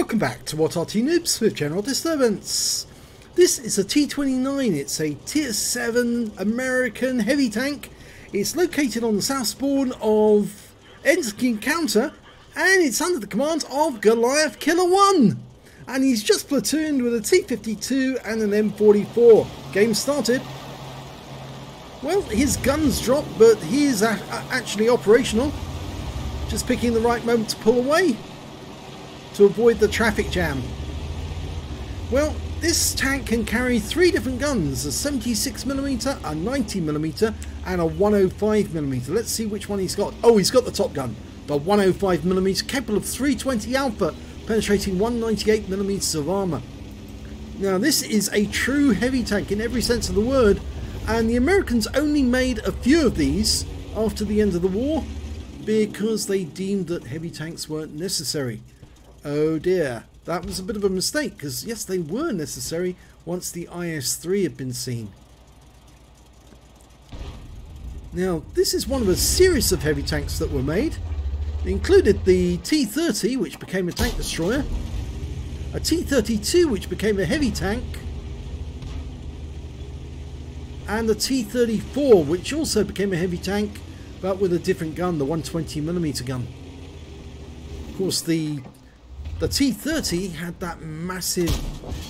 Welcome back to WOT Arty Noobs with General Disturbance. This is a T29, it's a tier 7 American heavy tank. It's located on the south spawn of Ensk Encounter and it's under the command of Goliath Killer One. And he's just platooned with a T52 and an M44. Game started. Well, his guns dropped, but he is actually operational. Just picking the right moment to pull away to avoid the traffic jam. Well, this tank can carry three different guns, a 76mm, a 90mm and a 105mm. Let's see which one he's got. Oh, he's got the top gun, the 105mm, capable of 320 alpha, penetrating 198mm of armour. Now this is a true heavy tank in every sense of the word, and the Americans only made a few of these after the end of the war because they deemed that heavy tanks weren't necessary. Oh dear, that was a bit of a mistake, because yes, they were necessary once the IS-3 had been seen. Now, this is one of a series of heavy tanks that were made. They included the T-30, which became a tank destroyer, a T-32, which became a heavy tank, and the T-34, which also became a heavy tank, but with a different gun, the 120mm gun. Of course, The T30 had that massive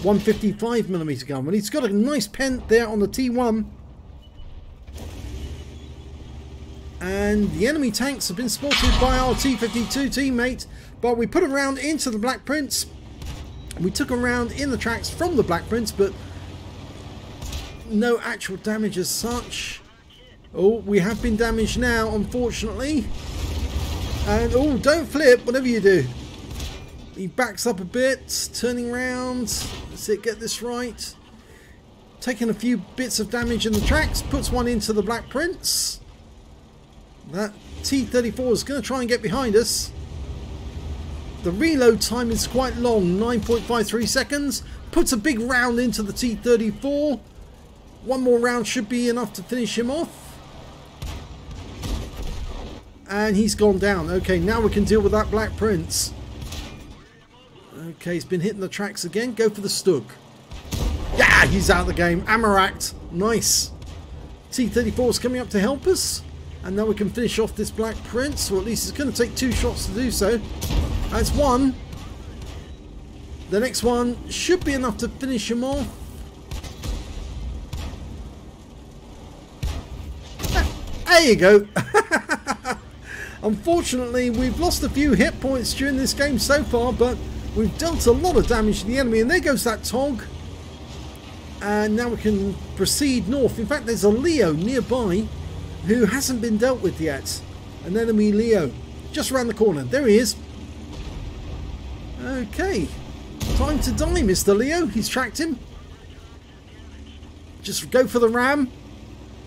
155mm gun, and it's got a nice pent there on the T1. And the enemy tanks have been spotted by our T52 teammate, but we put a round into the Black Prince. We took a round in the tracks from the Black Prince, but no actual damage as such. Oh, we have been damaged now, unfortunately. And oh, don't flip, whatever you do. He backs up a bit, turning round. Let's get this right. Taking a few bits of damage in the tracks, puts one into the Black Prince. That T-34 is going to try and get behind us. The reload time is quite long, 9.53 seconds. Puts a big round into the T-34. One more round should be enough to finish him off. And he's gone down. Okay, now we can deal with that Black Prince. Okay, he's been hitting the tracks again. Go for the Stug. Yeah, he's out of the game. Amaract. Nice. T-34 is coming up to help us. And now we can finish off this Black Prince. Or at least it's going to take two shots to do so. That's one. The next one should be enough to finish him off. There you go. Unfortunately, we've lost a few hit points during this game so far, but we've dealt a lot of damage to the enemy, and there goes that Tog. And now we can proceed north. In fact, there's a Leo nearby who hasn't been dealt with yet. An enemy Leo. Just around the corner. There he is. Okay. Time to die, Mr. Leo. He's tracked him. Just go for the ram.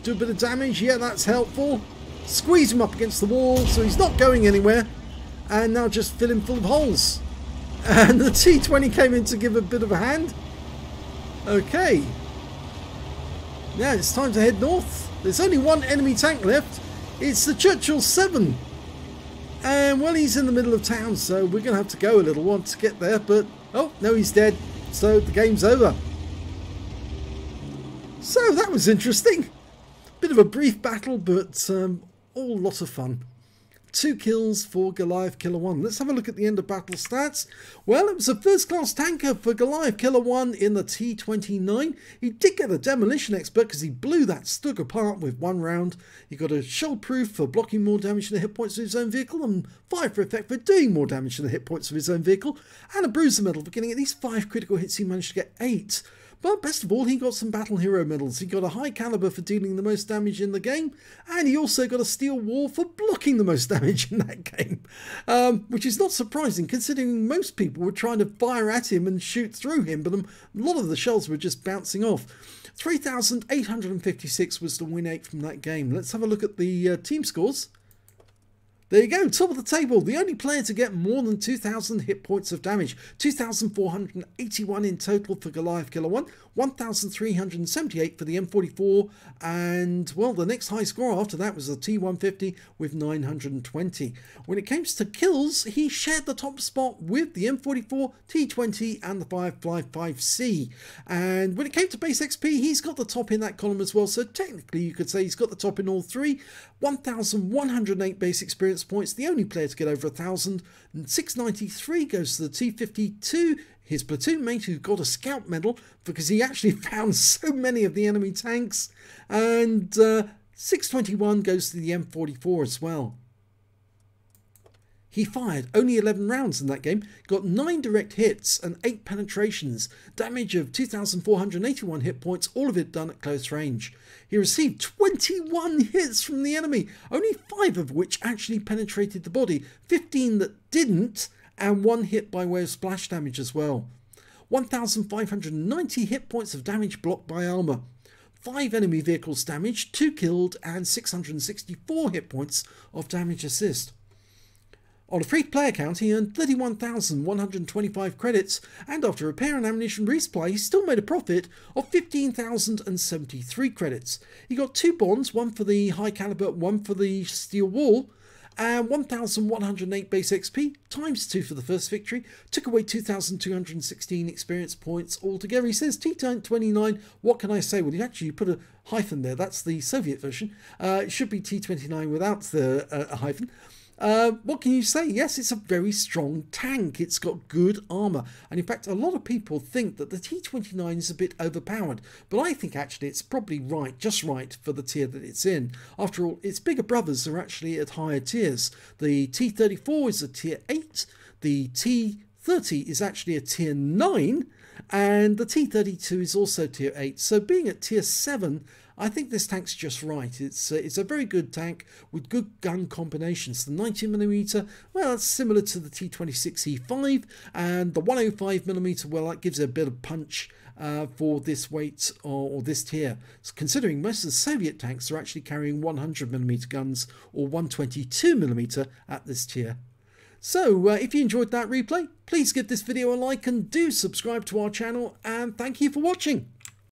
Do a bit of damage. Yeah, that's helpful. Squeeze him up against the wall so he's not going anywhere. And now just fill him full of holes. And the T20 came in to give a bit of a hand. Okay. Now it's time to head north. There's only one enemy tank left. It's the Churchill 7. And well, he's in the middle of town, so we're going to have to go a little while to get there. But, oh, no, he's dead. So the game's over. So that was interesting. Bit of a brief battle, but all lot of fun. 2 kills for Goliath Killer 1. Let's have a look at the end of battle stats. Well, it was a first-class tanker for Goliath Killer 1 in the T-29. He did get a demolition expert because he blew that Stug apart with one round. He got a shell-proof for blocking more damage than the hit points of his own vehicle, and 5 for effect for doing more damage than the hit points of his own vehicle, and a bruiser medal for getting at least 5 critical hits. He managed to get 8. But best of all, he got some battle hero medals. He got a High Caliber for dealing the most damage in the game, and he also got a Steel Wall for blocking the most damage in that game, which is not surprising considering most people were trying to fire at him and shoot through him, but a lot of the shells were just bouncing off. 3,856 was the win rate from that game. Let's have a look at the team scores. There you go, top of the table, the only player to get more than 2,000 hit points of damage, 2,481 in total for Goliath Killer One, 1,378 for the M44, and well, the next high score after that was the T150 with 920. When it comes to kills, he shared the top spot with the M44, T20 and the 555C. And when it came to base XP, he's got the top in that column as well, so technically you could say he's got the top in all three. 1,108 base experience points, the only player to get over 1,000, and 693 goes to the T52, his platoon mate who got a scout medal because he actually found so many of the enemy tanks, and 621 goes to the M44 as well. He fired only 11 rounds in that game, got 9 direct hits and 8 penetrations, damage of 2,481 hit points, all of it done at close range. He received 21 hits from the enemy, only 5 of which actually penetrated the body, 15 that didn't, and 1 hit by way of splash damage as well. 1,590 hit points of damage blocked by armor. 5 enemy vehicles damaged, 2 killed, and 664 hit points of damage assist. On a free player count, he earned 31,125 credits, and after repair and ammunition resupply, he still made a profit of 15,073 credits. He got 2 bonds, one for the High Caliber, one for the Steel Wall, and 1,108 base XP, times 2 for the first victory, took away 2,216 experience points altogether. He says, T29, what can I say? Well, you actually put a hyphen there, that's the Soviet version. It should be T29 without the hyphen. What can you say? Yes, it's a very strong tank. It's got good armour. And in fact, a lot of people think that the T29 is a bit overpowered. But I think actually it's probably right, just right for the tier that it's in. After all, its bigger brothers are actually at higher tiers. The T34 is a tier 8. The T30 is actually a tier 9. And the T32 is also tier 8. So being at tier 7... I think this tank's just right. It's a very good tank with good gun combinations. The 90mm, well, that's similar to the T26E5, and the 105mm, well, that gives it a bit of punch for this weight or this tier. So considering most of the Soviet tanks are actually carrying 100mm guns or 122mm at this tier. So if you enjoyed that replay, please give this video a like and do subscribe to our channel, and thank you for watching.